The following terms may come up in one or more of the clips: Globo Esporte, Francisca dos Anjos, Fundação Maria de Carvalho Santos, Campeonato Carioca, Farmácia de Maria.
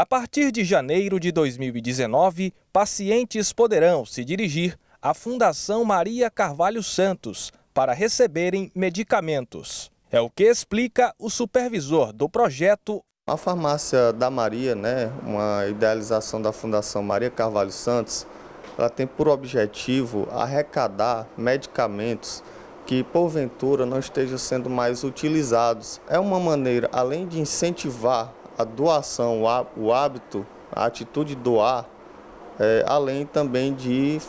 A partir de janeiro de 2019, pacientes poderão se dirigir à Fundação Maria Carvalho Santos para receberem medicamentos. É o que explica o supervisor do projeto. A farmácia da Maria, uma idealização da Fundação Maria Carvalho Santos, ela tem por objetivo arrecadar medicamentos que porventura não estejam sendo mais utilizados. É uma maneira, além de incentivar a doação, o hábito, a atitude de doar, além também de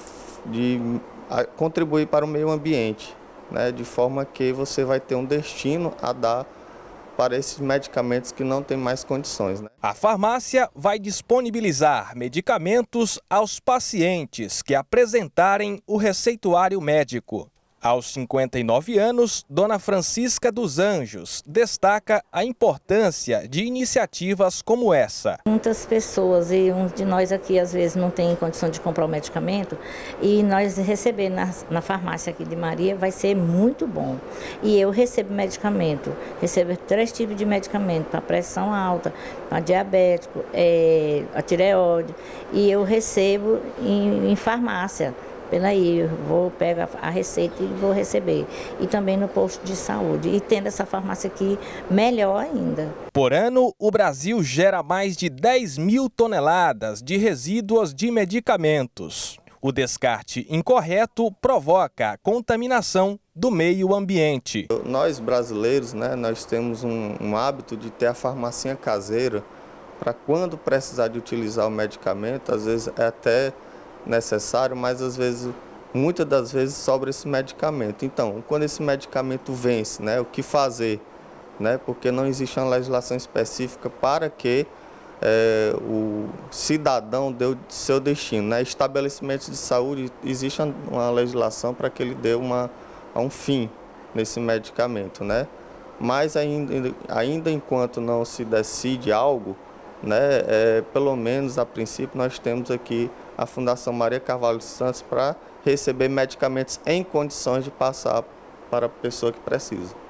contribuir para o meio ambiente, de forma que você vai ter um destino a dar para esses medicamentos que não têm mais condições. A farmácia vai disponibilizar medicamentos aos pacientes que apresentarem o receituário médico. Aos 59 anos, Dona Francisca dos Anjos destaca a importância de iniciativas como essa. Muitas pessoas, e um de nós aqui às vezes não tem condição de comprar o medicamento, e nós receber na farmácia aqui de Maria vai ser muito bom. E eu recebo medicamento, recebo 3 tipos de medicamento, para pressão alta, para diabético, a tireoide, e eu recebo em farmácia. Eu vou pegar a receita e vou receber. E também no posto de saúde. E tendo essa farmácia aqui, melhor ainda. Por ano, o Brasil gera mais de 10 mil toneladas de resíduos de medicamentos. O descarte incorreto provoca a contaminação do meio ambiente. Nós brasileiros, nós temos um hábito de ter a farmácia caseira para quando precisar de utilizar o medicamento, às vezes é até necessário, mas muitas das vezes sobra esse medicamento. Então, quando esse medicamento vence, o que fazer? Porque não existe uma legislação específica para que o cidadão dê o seu destino. Estabelecimentos de saúde, existe uma legislação para que ele dê um fim nesse medicamento. Mas ainda enquanto não se decide algo, pelo menos a princípio nós temos aqui a Fundação Maria Carvalho Santos para receber medicamentos em condições de passar para a pessoa que precisa.